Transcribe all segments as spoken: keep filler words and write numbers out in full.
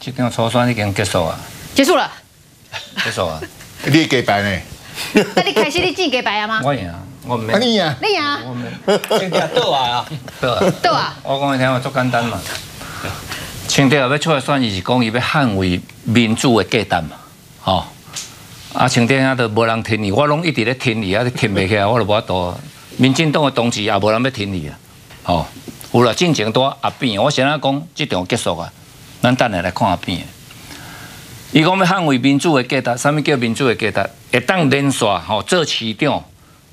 即间初选已经结束啊！结束了。结束啊！你鸡排呢？那你开始你进鸡排啊吗？我赢啊！我唔。你赢啊！你赢啊！我唔。清掉倒啊！倒啊！倒啊！我讲你听，我足简单嘛。清掉要出来选，伊是讲伊要捍卫民主的价值嘛，吼。啊，清掉遐都无人听你，我拢一直咧听你，啊，听袂起来，我就无法度。民进党的同志也无人要听你啊，吼。 有啦，进前多阿扁，我先啊讲，即场结束啊，咱等下来看阿扁。伊讲要捍卫民主的价值，啥物叫民主的价值？会当连续吼做市长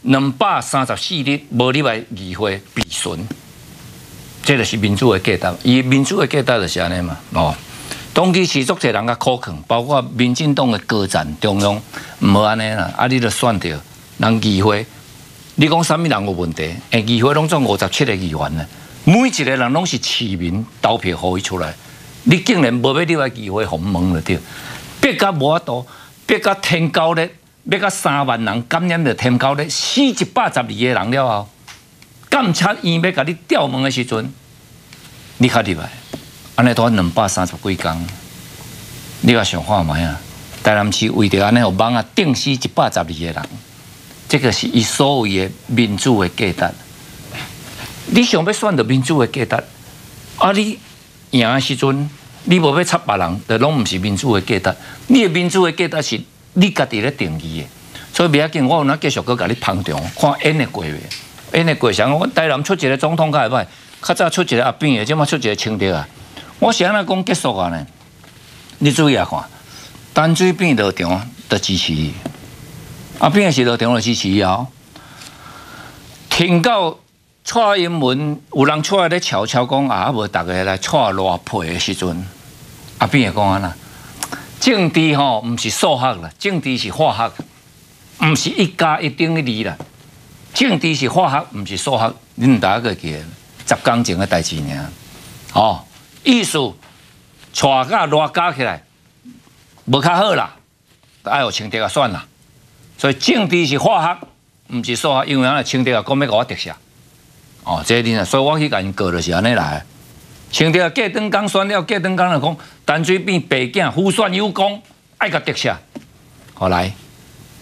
两百三十四日无入来议会闭巡，这就是民主的价值。伊民主的价值就是安尼嘛，哦。当其时足侪人甲苛刻，包括民进党的高层中央，毋好安尼啦，啊你著选着人议会，你讲啥物人有问题？诶，议会拢总五十七个议员咧。 每一个人拢是市民投票予伊出来，你竟然无要你个机会鸿蒙了对？逼到无法度，逼到天狗日，逼到三万人感染着天狗日，死一百十二个人了后，监察院要甲你调门的时阵，你较入来，安尼拖两百三十几天，你甲想看卖啊？台南市为着安尼，有网啊定死一百十二个人，这个是伊所谓的民主的价值。 你想要选择民主的价值，啊！你赢的时阵，你无要插别人，就拢唔是民主的价值。你的民主的价值是你家己咧定义的，所以袂要紧。我有哪继续搁甲你捧场，看演的过未？演的过上，我台南出一个总统较会歹，较早出一个阿扁的，即马出一个清德啊！我是安那讲结束啊呢？你注意下看，陈水扁落场就支持伊，阿扁是落场就支持伊哦，停到。 蔡英文有人出来咧悄悄讲啊，无逐个来蔡乱配的时阵，阿扁会讲安那？政治吼，毋是数学啦，政治是化学，毋是一加一等于二啦。政治是化学，毋是数学，恁大家个记得，十天前的代志尔。哦，意思蔡甲乱加起来，无较好啦，爱互清德啊选啦。所以政治是化学，毋是数学，因为安那清德啊讲要甲我得下。 哦，这恁啊，所以我去甲因告就是安尼来。清德过长工选了，过长工就讲陈水扁白囝胡选有功，爱甲得下。好来，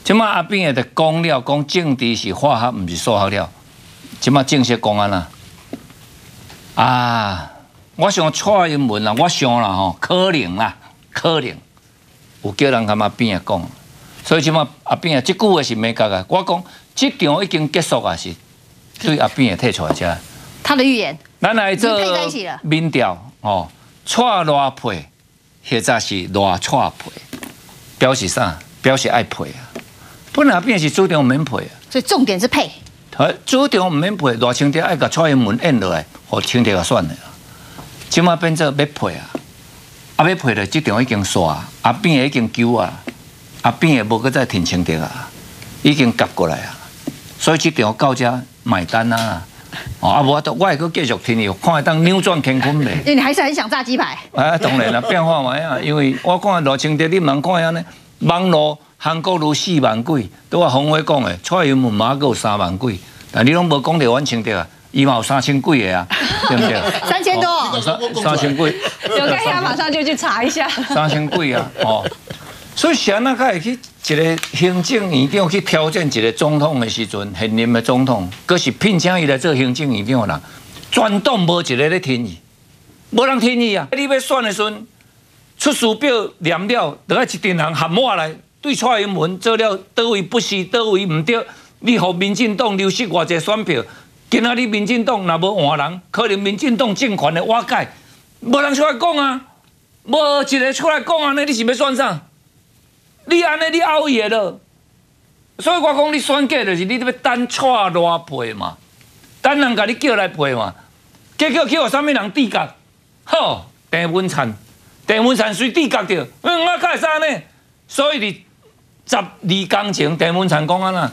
即马阿扁也着讲了，讲政治是化学，毋是数学了。即马正式讲安啦。啊，我想蔡英文啦，我想啦吼，可能啦，可能有叫人甲阿扁讲。所以即马阿扁啊，即句话是美角啊。我讲即场已经结束啊是。 对阿扁也退出来遮，他的预言，咱来做民调哦，蔡赖配，或者是赖蔡配，表示啥？表示爱配啊。本来阿扁是主张免配啊，所以重点是配。好，主张免配，赖清德爱甲蔡英文按落来，互清德也选了。即马变做要配啊，啊要配了，即场已经煞，阿扁也已经救啊，阿扁也无搁再挺清德啊，已经夹过来啊，所以即场到遮。 买单啊！哦，啊，我我还阁继续听你，看会当扭转乾坤未？因为你还是很想炸鸡排。啊，当然啦，变化嘛呀，因为我看罗清德，你茫看安尼，网络韩国如四万几，拄啊洪伟讲的，蔡英文嘛阁有三万几，但你拢无讲着阮清德啊，伊嘛有三千几个啊，对不对？三千多、哦三，三千几。有看下马上就去查一下。三千几啊，哦，所以谁那会去？ 一个行政院长去挑战一个总统的时阵，现任的总统，佫是聘请伊来做行政院长啦，全党无一个咧听伊，无人听伊啊！你要选的时阵，出师表念了，倒来一群人喊我来，对蔡英文做了倒位不是，倒位唔对，你互民进党流失偌济选票，今仔日民进党若无换人，可能民进党政权的瓦解，无人出来讲啊，无一个出来讲安尼，你是要选啥？ 你安尼，你拗伊个咯，所以我讲你选举就是你要等蔡赖配嘛，等人甲你叫来配嘛，结果去互啥物人低格？好，郑文灿，郑文灿谁低格着？嗯，我开啥呢？所以你十二工前，郑文灿讲安那，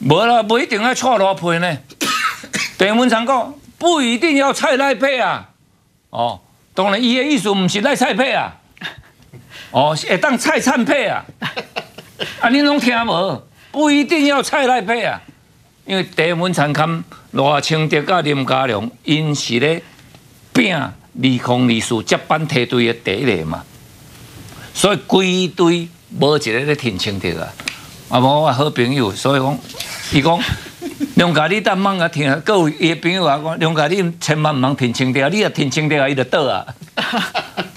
无啦，不一定要蔡赖配呢。郑文灿讲不一定要蔡赖配啊，哦，当然伊个意思毋是赖蔡配啊。 哦，会当蔡灿配啊！啊，恁拢听无？不一定要蔡赖配啊，因为郑文灿、赖清德、甲林佳龙，因是咧拼利空利数接班梯队的第一个嘛，所以规队无一个咧挺清楚啊。啊，无我好朋友，所以讲，伊讲梁家你但茫个挺，各位伊朋友啊讲，梁家你千万唔通挺清楚，你若挺清楚啊，伊就倒啊。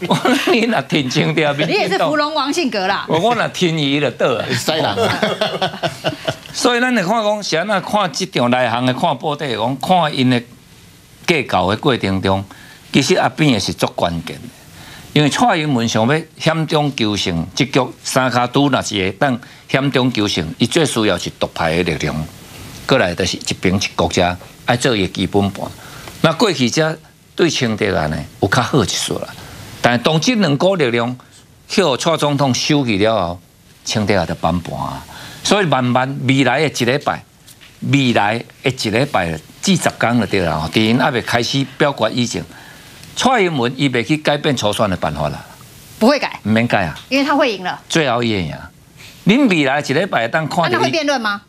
我讲你若挺清楚，你也是芙蓉王性格啦。我我若挺伊就倒啊，衰人。所以咱来看讲，先啊看这场内行的看布袋，讲看因的计较的过程中，其实阿扁也是足关键的，因为蔡英文想要险中求胜，这局三卡都那是会当险中求胜，伊最需要是独派的力量，过来就是一边一国家爱做伊基本盘。那过去者对清德安呢有较好一撮啦，但当这两股力量去互蔡总统收去了后，清德也就翻盘啊。所以慢慢未来的一礼拜，未来的一礼拜至十天就对啦。在因还未开始表决以前，蔡英文伊未去改变初选的办法啦，不会改，唔免改啊，因为他会赢了。最后伊会赢。恁未来一礼拜当看、啊，那会辩论吗？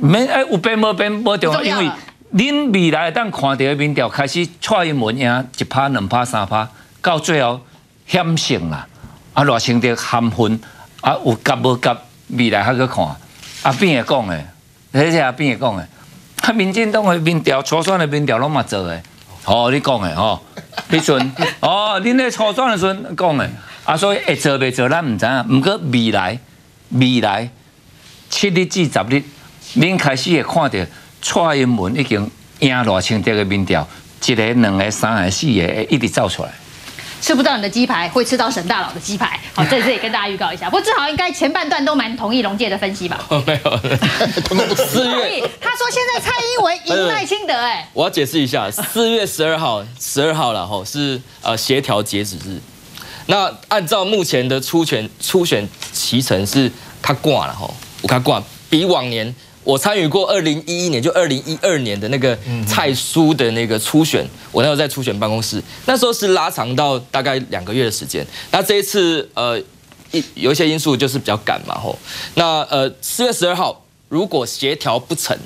免哎，有辩无辩无重要，因为恁未来当看到民调开始蔡英文赢一趴、两趴、三趴，到最后险胜啦，啊，偌成的含混啊，有夹无夹，未来还去看。阿扁会讲诶，迄只阿扁会讲诶，啊，民进党诶民调、初选诶民调拢嘛做诶，哦，你讲诶吼，迄阵，哦，恁咧初选诶时阵讲诶，啊，所以会做未做咱毋知影，毋过未来，未来七日至十日，恁开始会看到蔡英文已经赢偌清德诶民调，一个、两个、三个、四个，一直走出来。吃不到你的鸡排，会吃到沈大佬的鸡排。好，在这里跟大家预告一下。不过志豪应该前半段都蛮同意龙介的分析吧？哦，没有，四月他说现在蔡英文赢赖清德，哎，我要解释一下，四月十二号，十二号了吼，是呃协调截止日。那按照目前的初选初选期程是他挂了吼，我看挂比往年我参与过二零一一年就二零一二年的那个蔡苏的那个初选，我那时候在初选办公室，那时候是拉长到大概两个月的时间。那这一次呃，有一些因素就是比较赶嘛吼。那呃，四月十二号如果协调不成，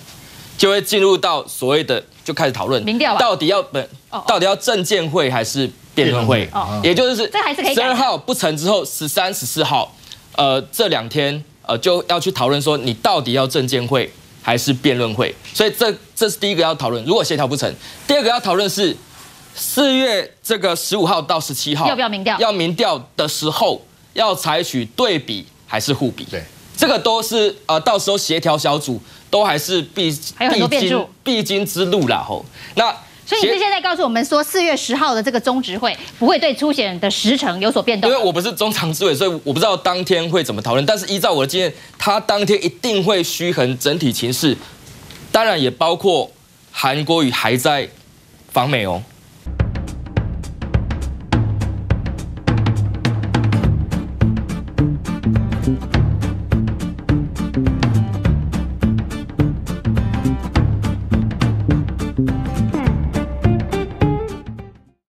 就会进入到所谓的就开始讨论，到底要本到底要政见会还是辩论会？也就是这还是可以。十二号不成之后，十三、十四号，呃，这两天。呃，就要去讨论说你到底要政见会还是辩论会，所以这这是第一个要讨论。如果协调不成，第二个要讨论是四月这个十五号到十七号要不要民调？要民调的时候要采取对比还是互比？对，这个都是呃，到时候协调小组都还是必必经必经之路啦吼。那所以你是现在告诉我们说，四月十号的这个中执会不会对初选的时程有所变动？因为我不是中常执委，所以我不知道当天会怎么讨论。但是依照我的经验，他当天一定会虚衡整体情势，当然也包括韩国瑜还在访美哦、喔。